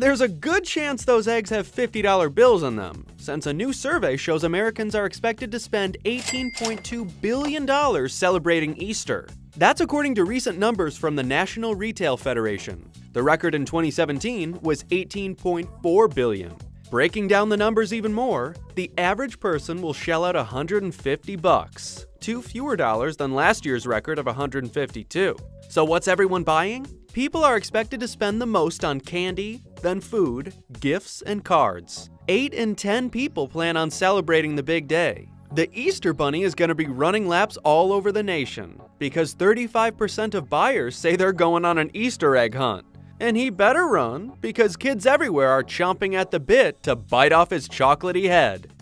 There's a good chance those eggs have $50 bills in them, since a new survey shows Americans are expected to spend $18.2 billion celebrating Easter. That's according to recent numbers from the National Retail Federation. The record in 2017 was $18.4 billion. Breaking down the numbers even more, the average person will shell out $150, two fewer dollars than last year's record of $152. So what's everyone buying? People are expected to spend the most on candy, then food, gifts, and cards. 8 in 10 people plan on celebrating the big day. The Easter Bunny is going to be running laps all over the nation, because 35% of buyers say they're going on an Easter egg hunt. And he better run, because kids everywhere are chomping at the bit to bite off his chocolatey head.